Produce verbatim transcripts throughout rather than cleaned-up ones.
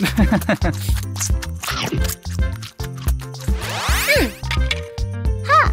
mm. Huh.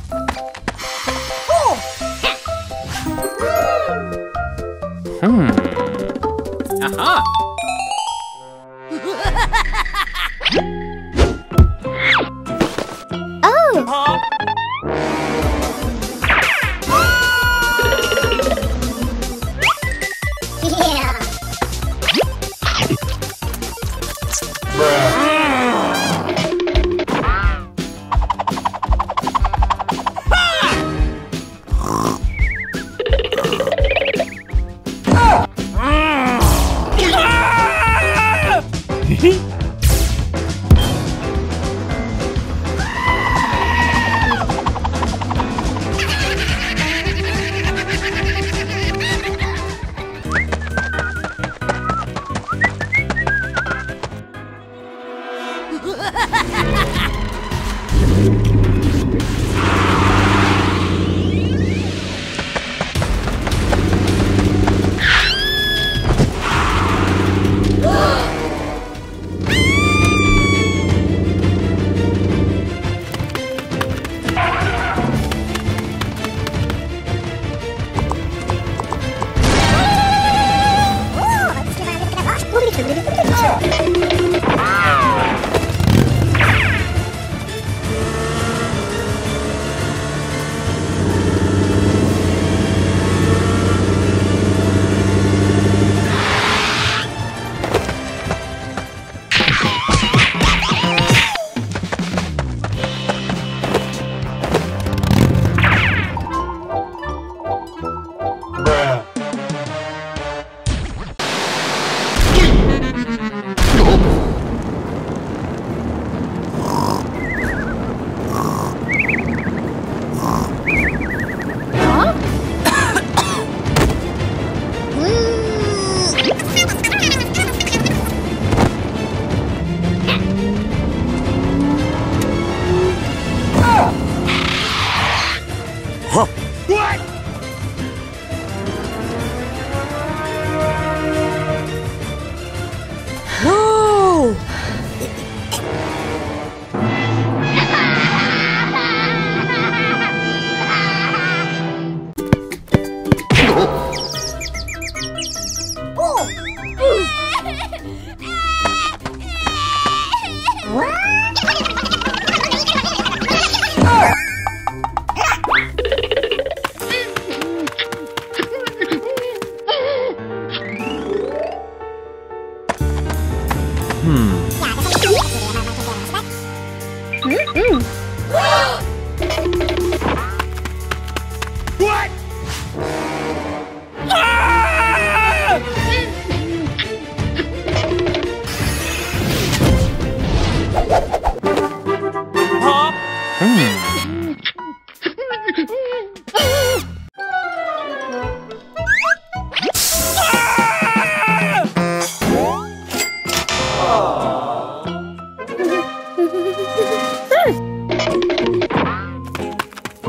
Oh. Huh? Huh? Hmm. Aha. Oh. Huh?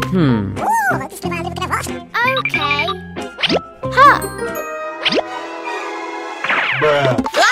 Hmm. Okay. Huh. Bruh. Huh?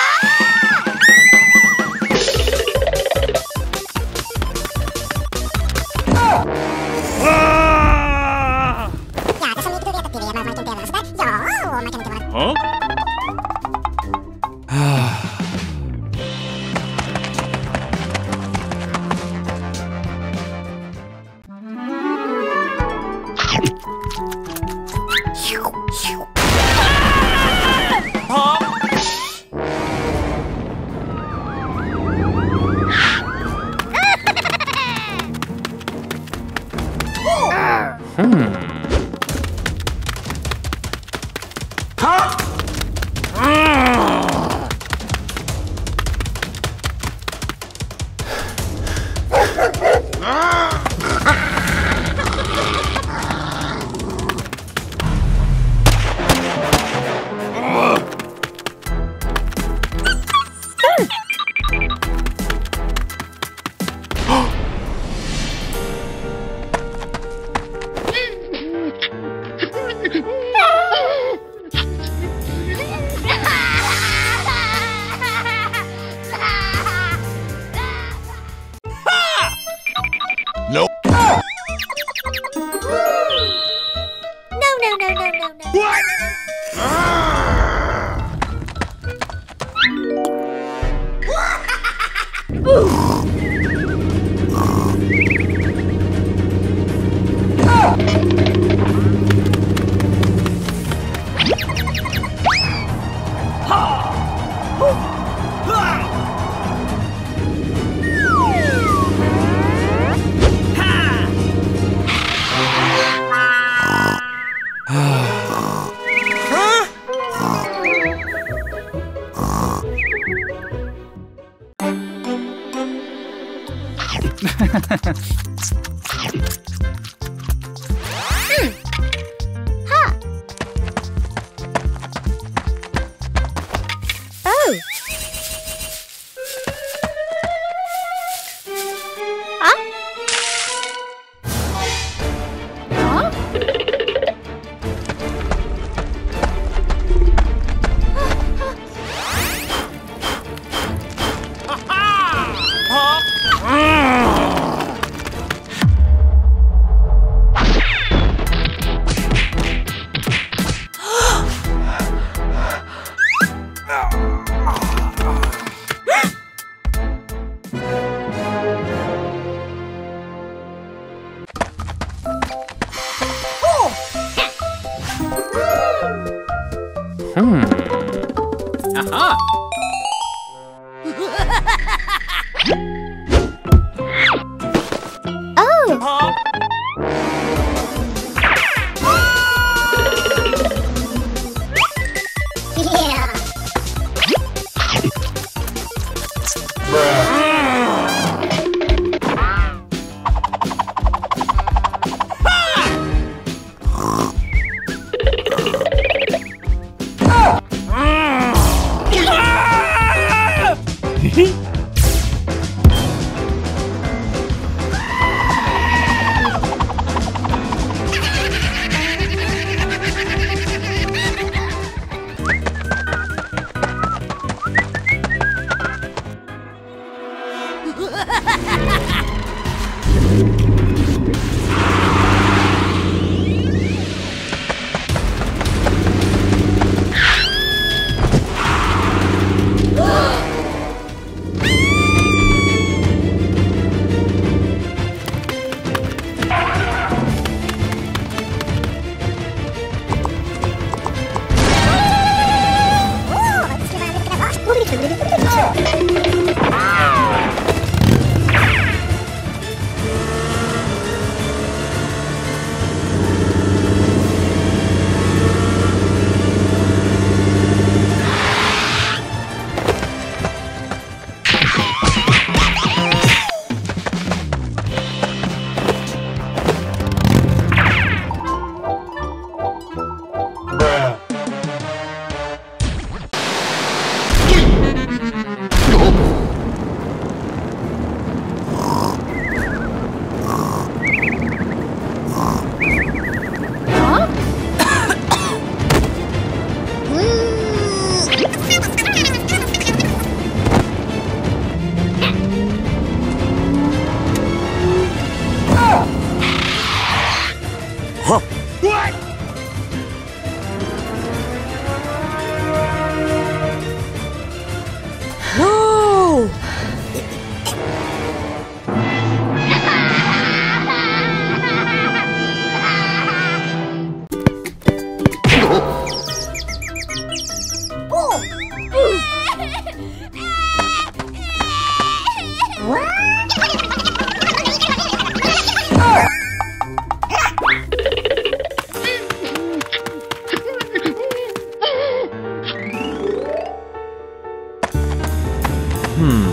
Hmm.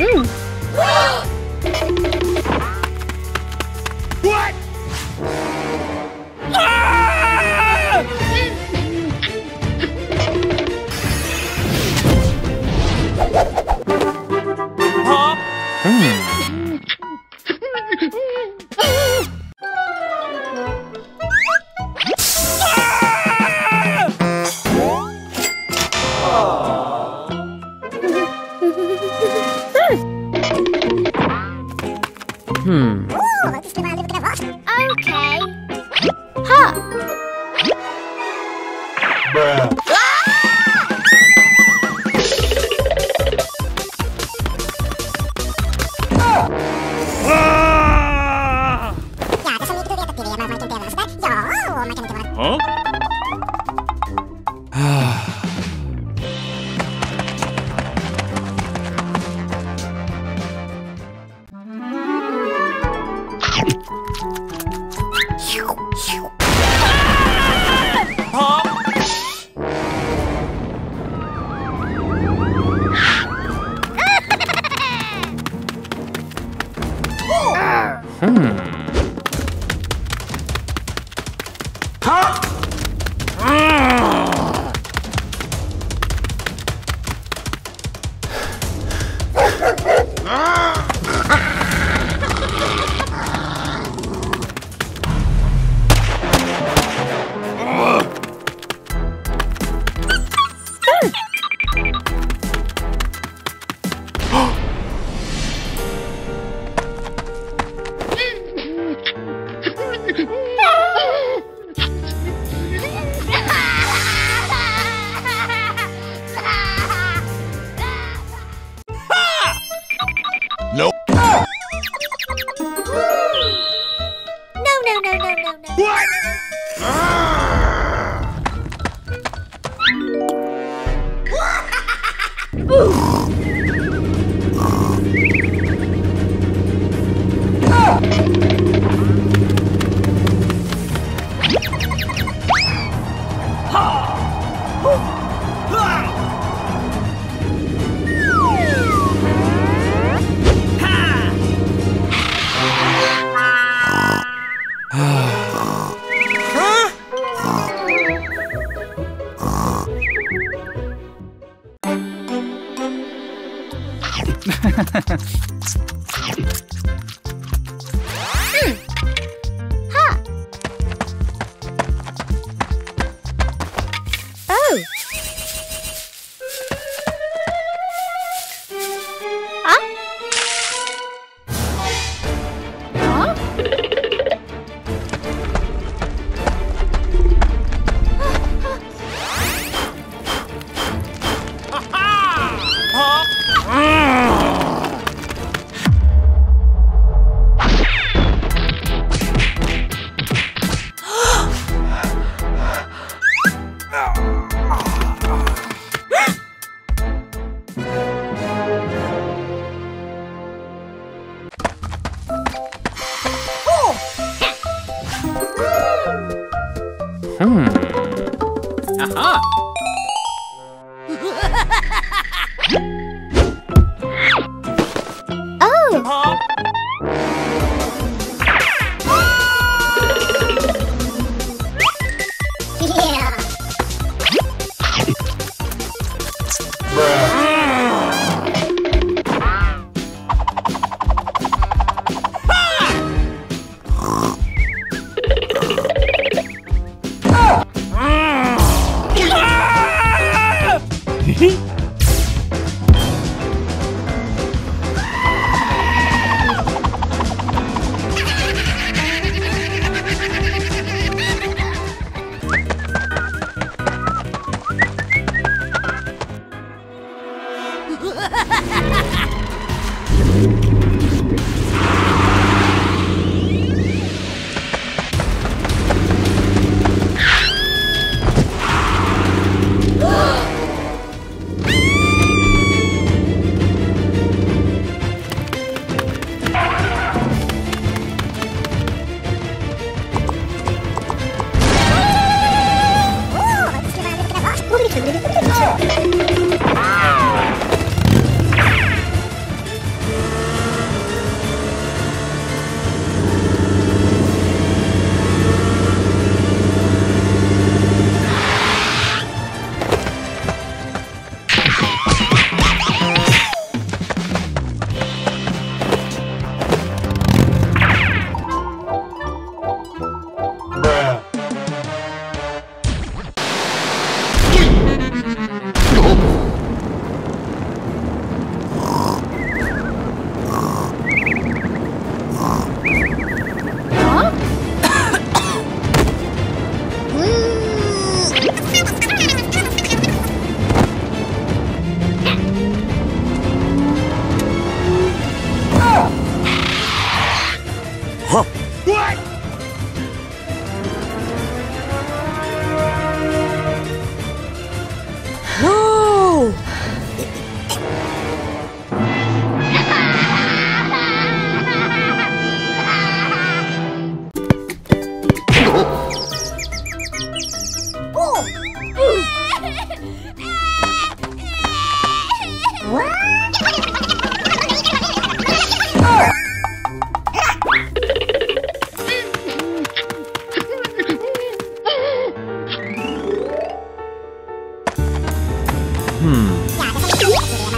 Mm-mm. What? Thank you. Oh!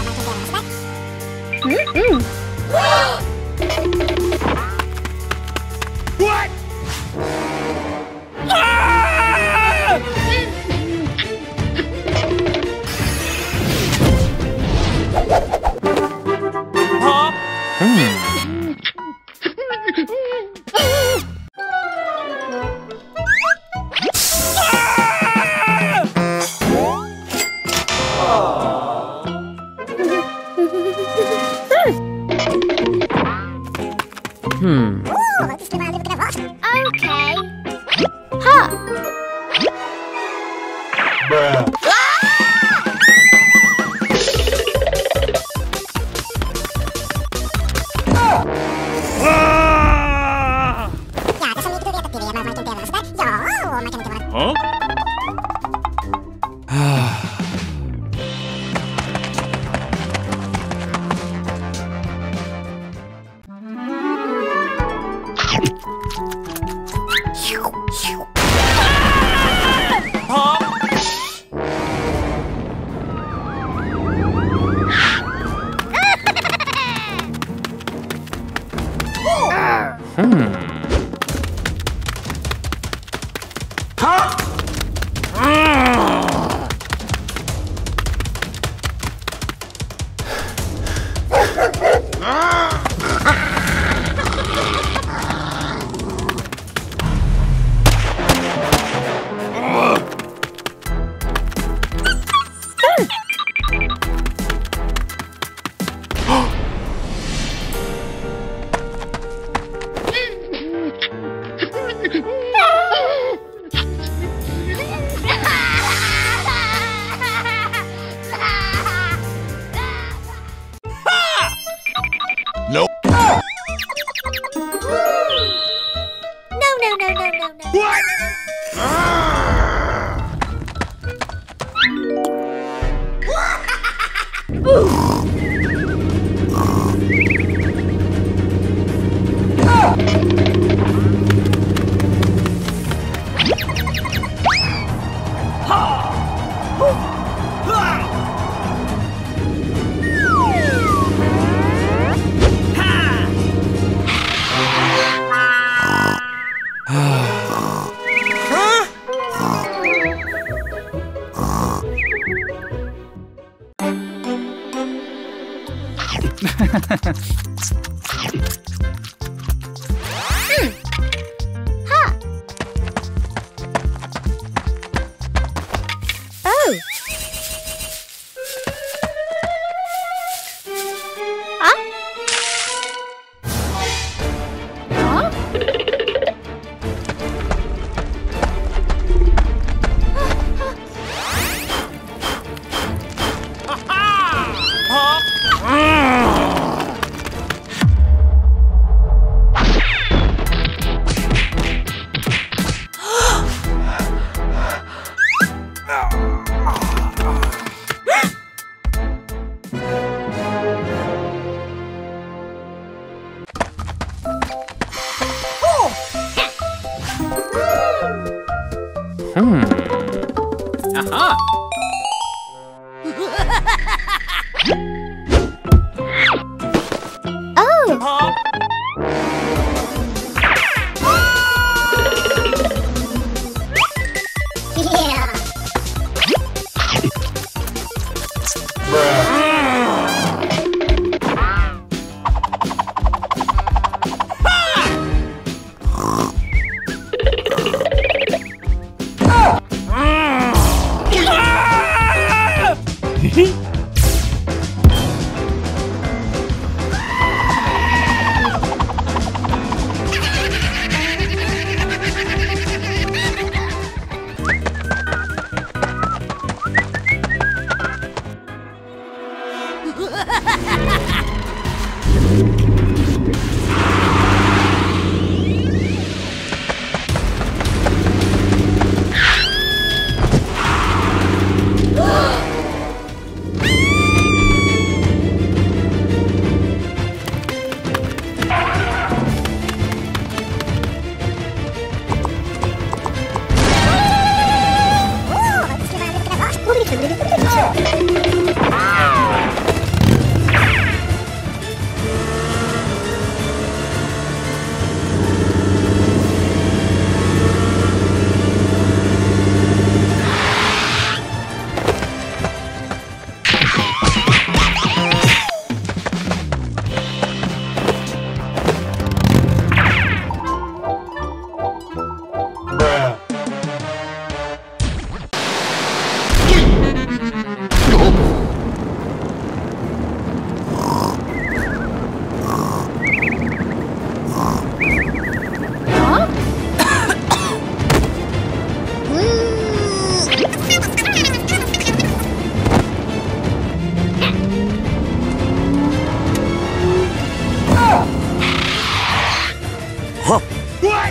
Huh? What?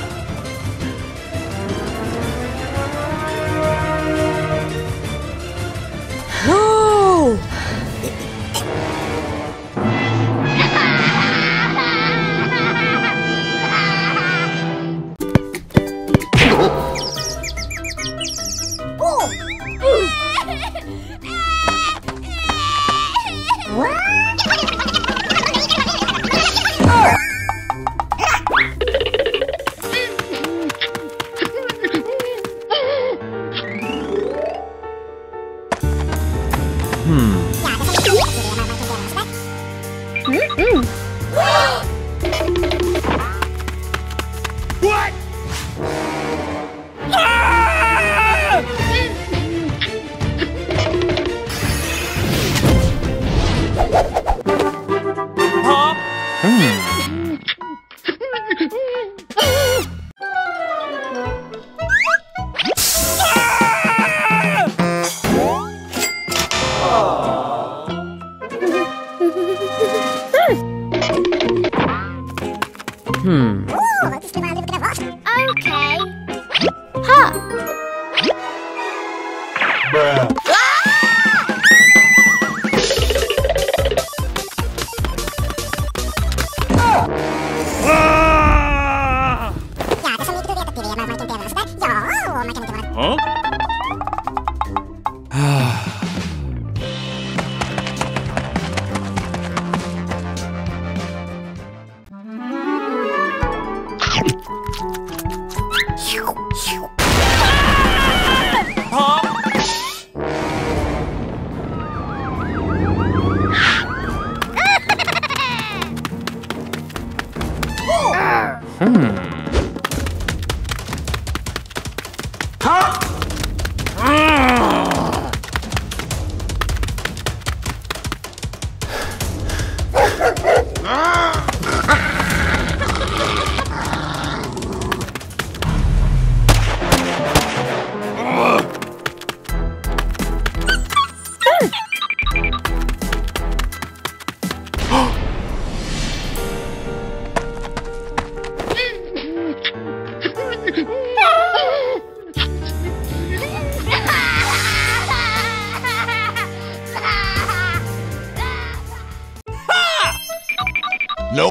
No!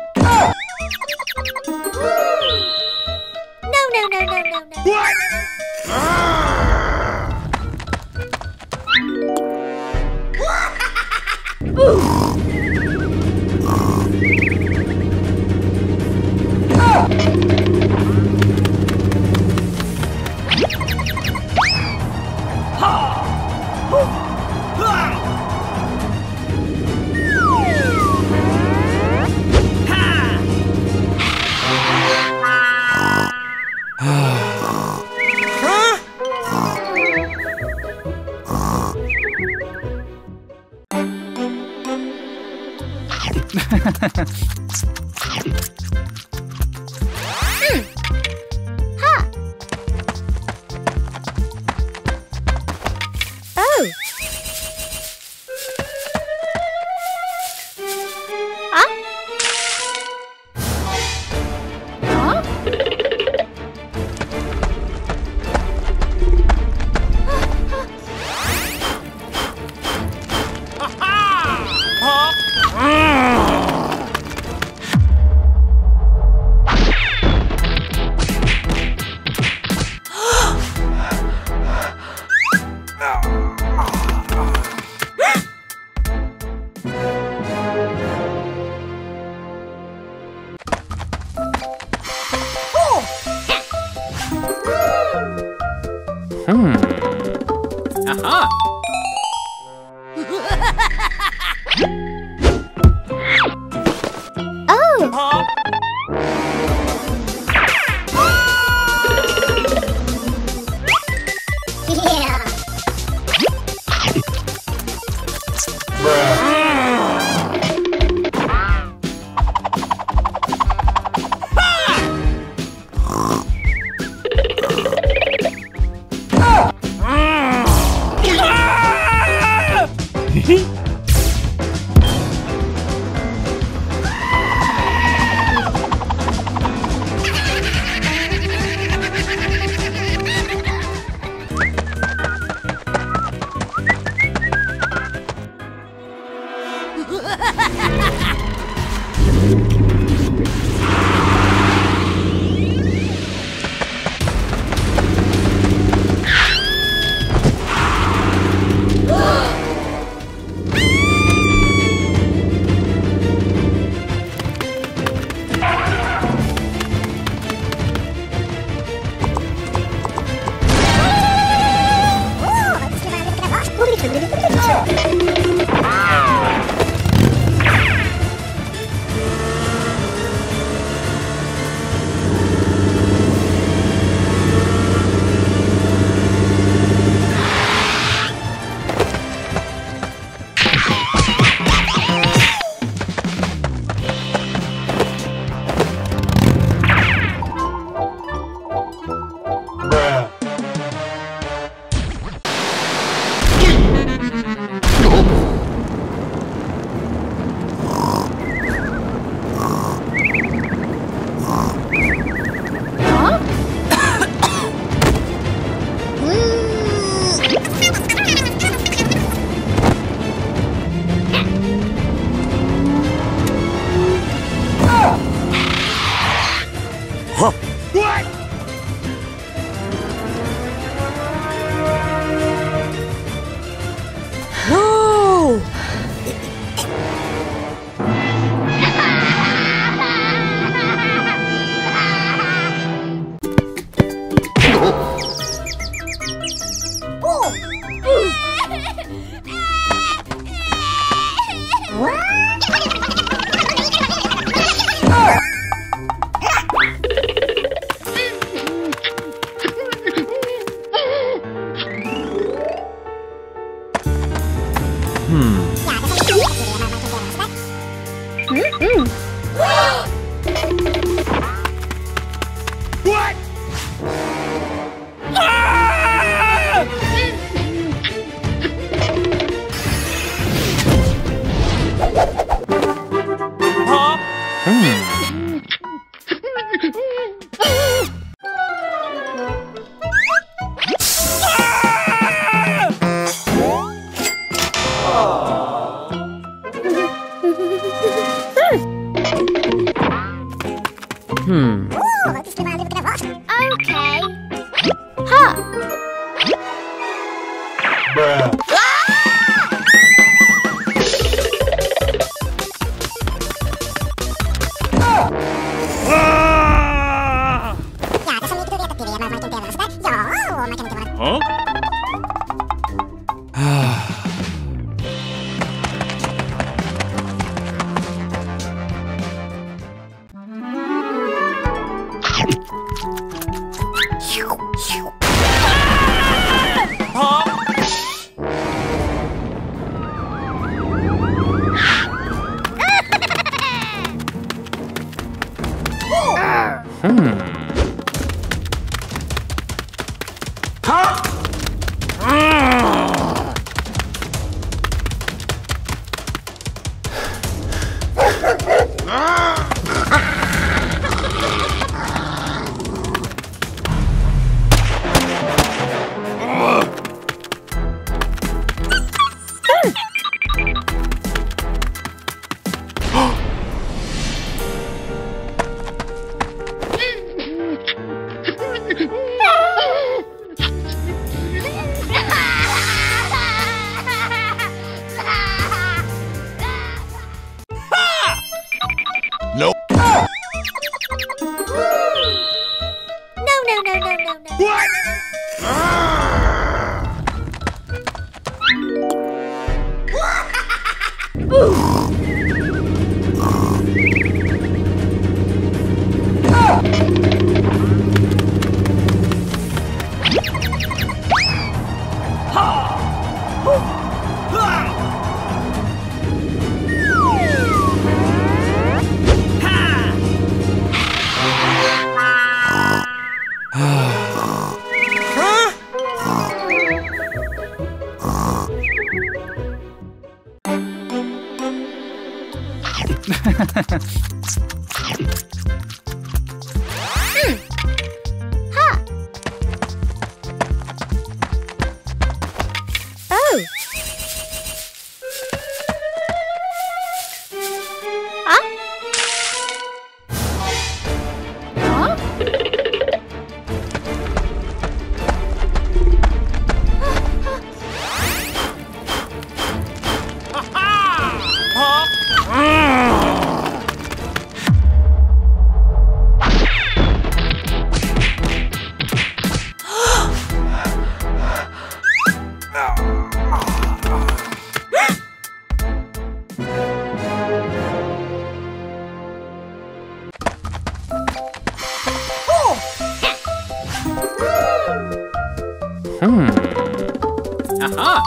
Ah!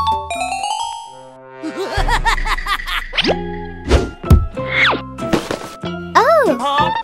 Oh! Yeah!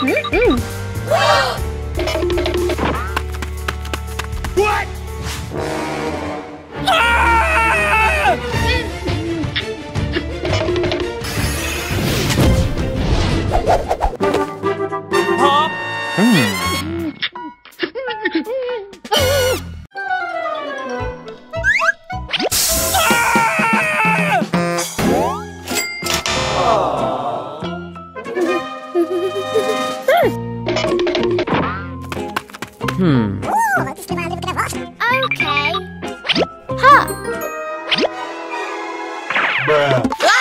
Mm-mm. What? Ah! Huh? Mm. Hmm. Okay. Huh. Bruh. Wow.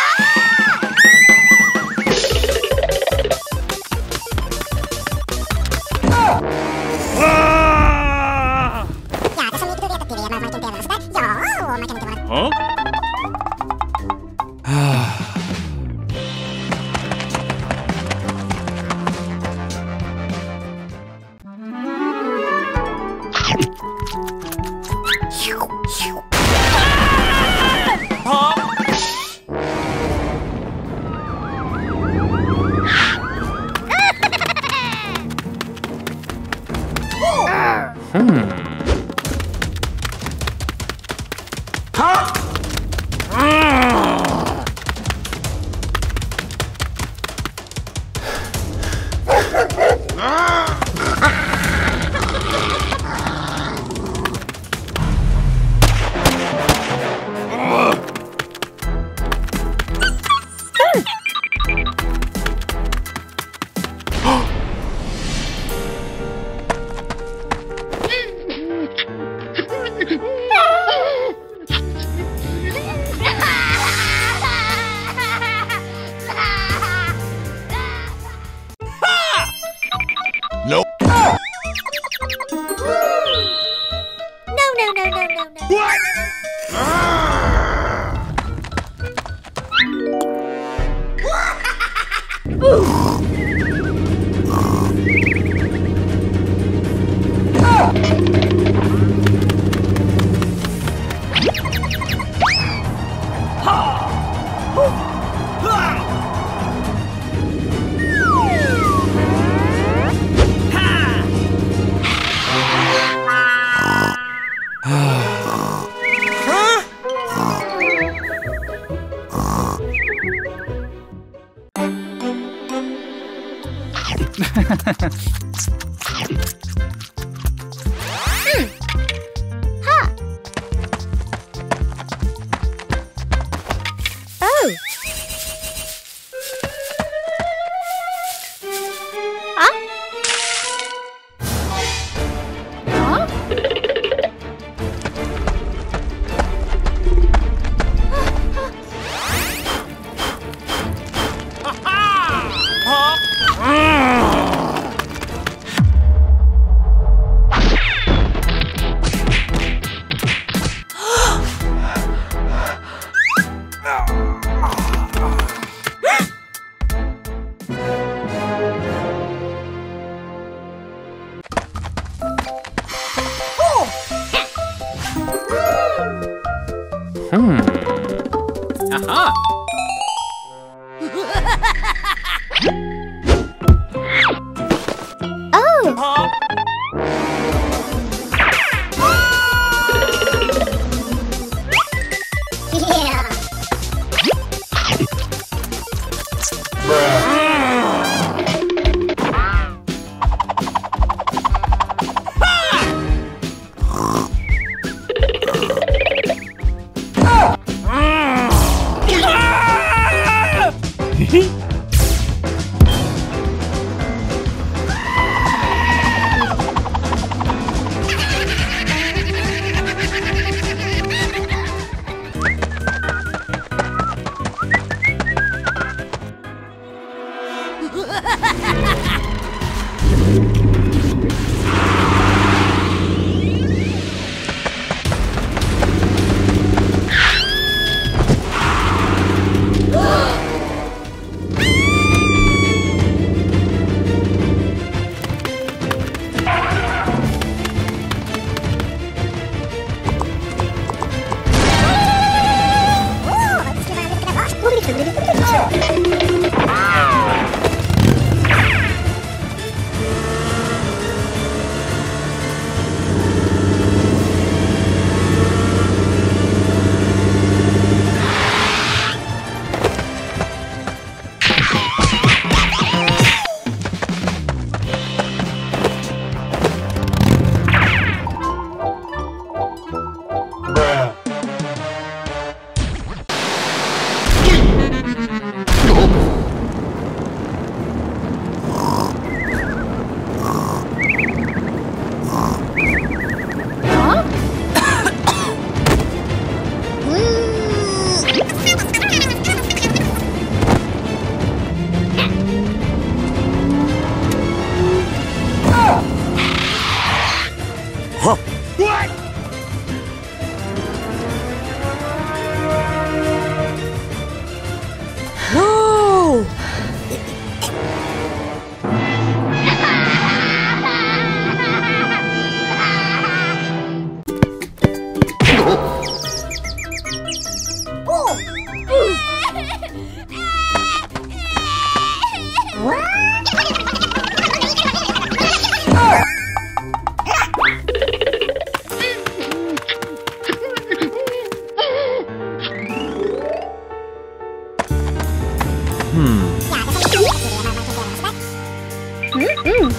Mm-mm.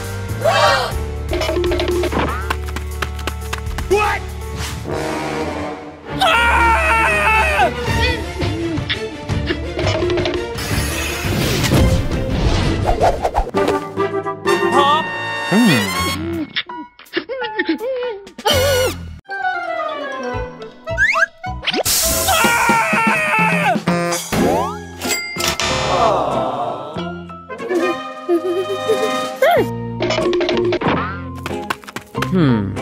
What? Ah! Huh? Mm. Hmm.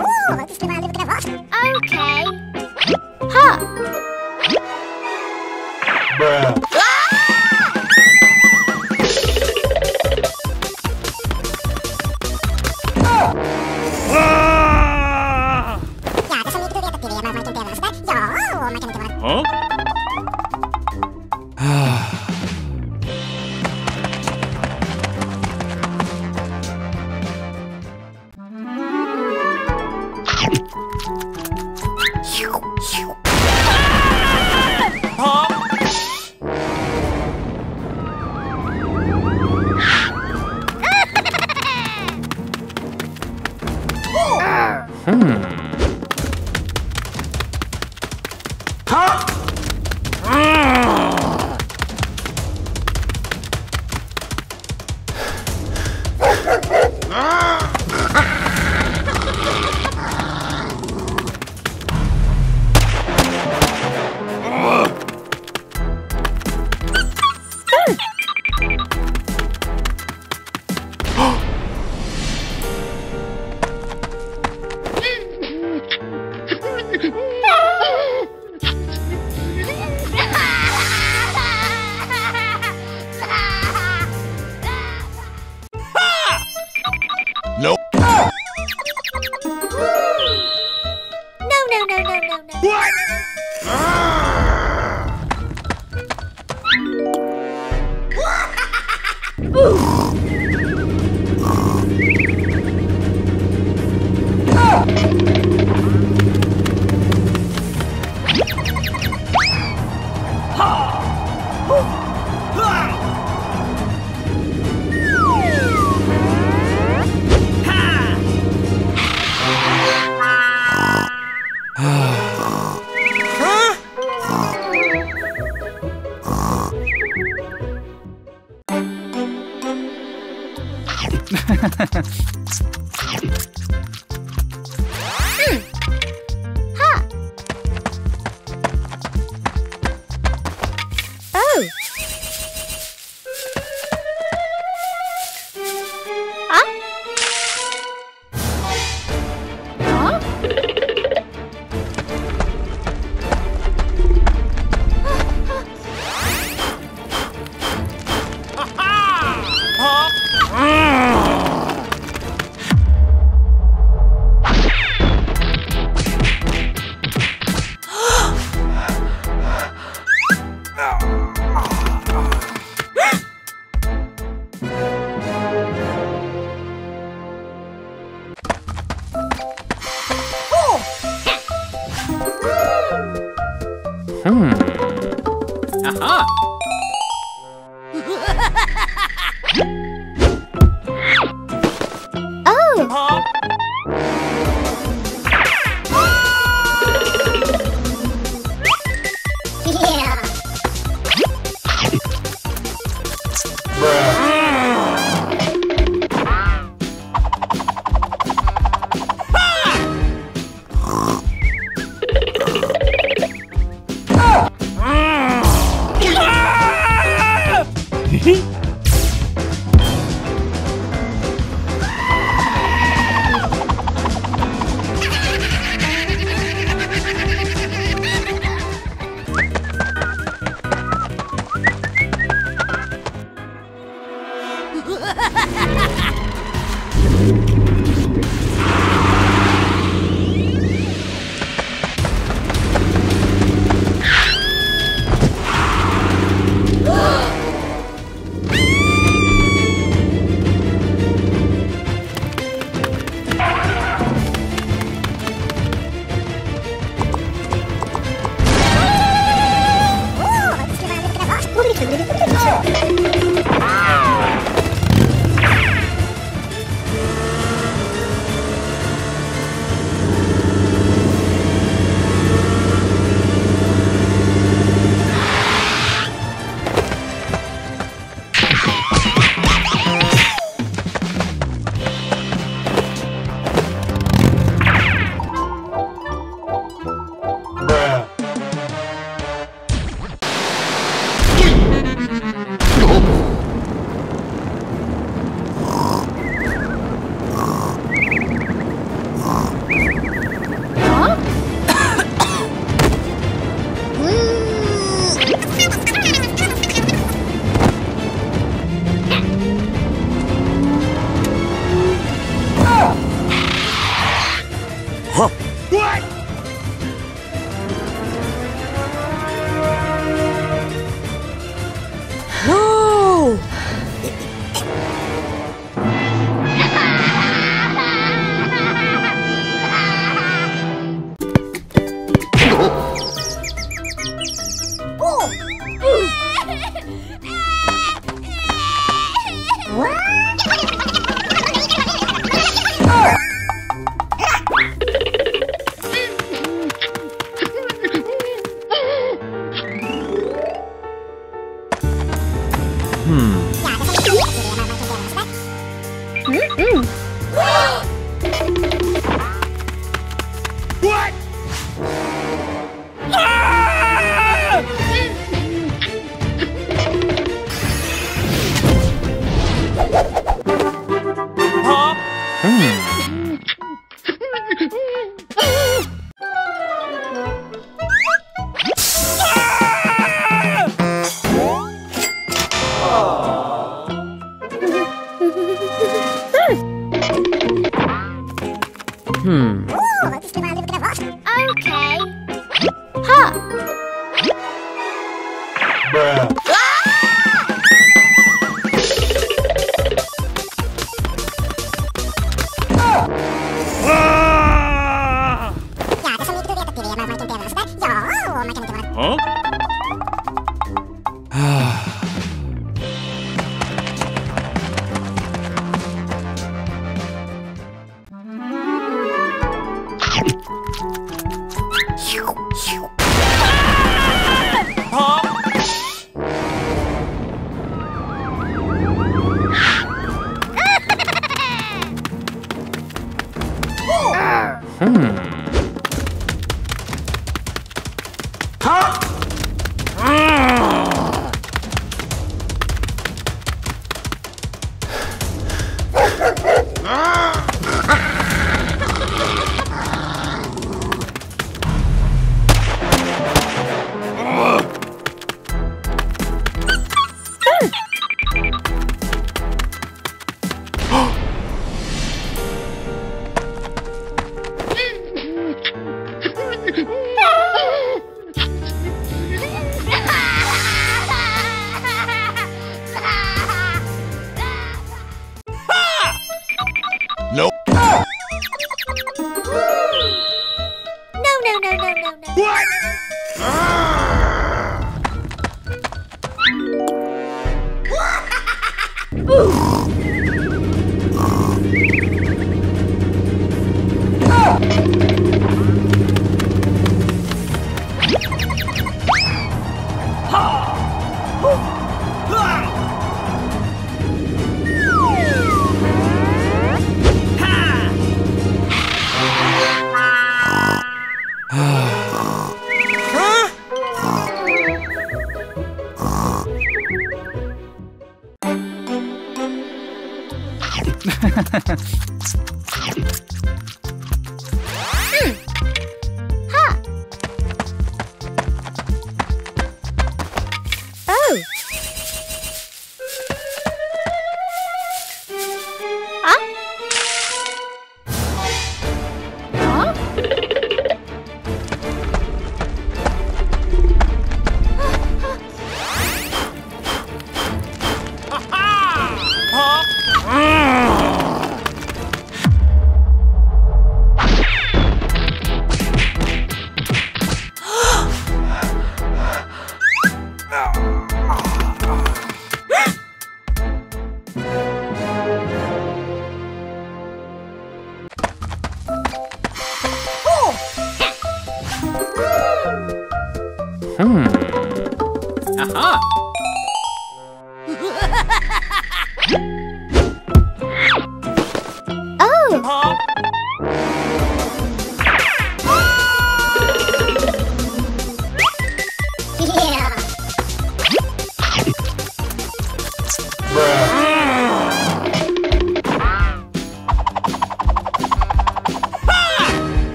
Okay. Huh. Bruh. Ah! Huh? Oh! Huh? What? Oh! Ha ha ha ha.